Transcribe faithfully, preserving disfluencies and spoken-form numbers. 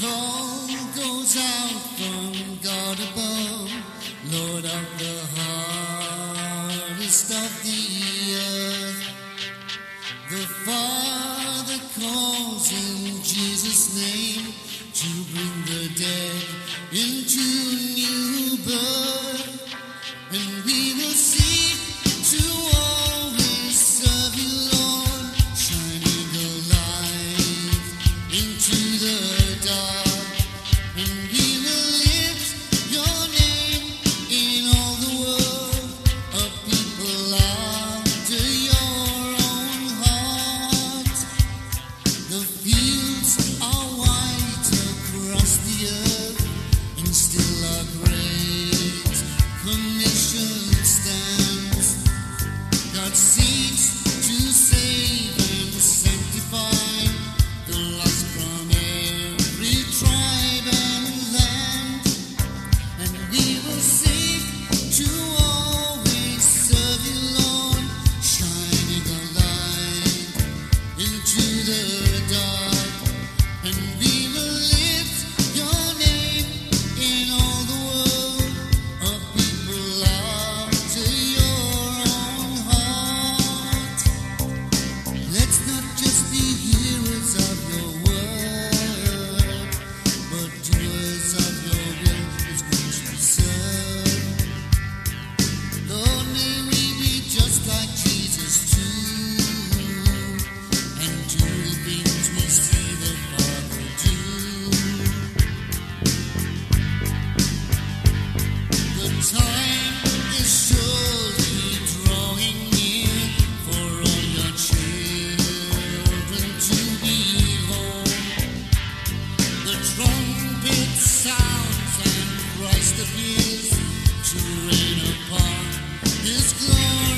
call goes out from God above, Lord of the hardest of the earth. The Father calls in Jesus' name to bring the dead into new birth, and we will seek to always serve you, Lord, shining the light into the dark, and we will lift your name in all the world, a people after your own heart. The fields are white across the earth, and still our great commission stands. God seeks to save and sanctify the lost from every tribe and land, and we will seek to always serve you, Lord, shining a light into the dark, and we will lift your name in all the world, a people after your own heart. Let's not just be hearers of your word, but doers of your will is which we serve. Lord, may we be just like Jesus too, and do the things we see the Father do. The time is surely drawing near for all your children to be home. The trumpet sounds and Christ appears to rain upon his glory.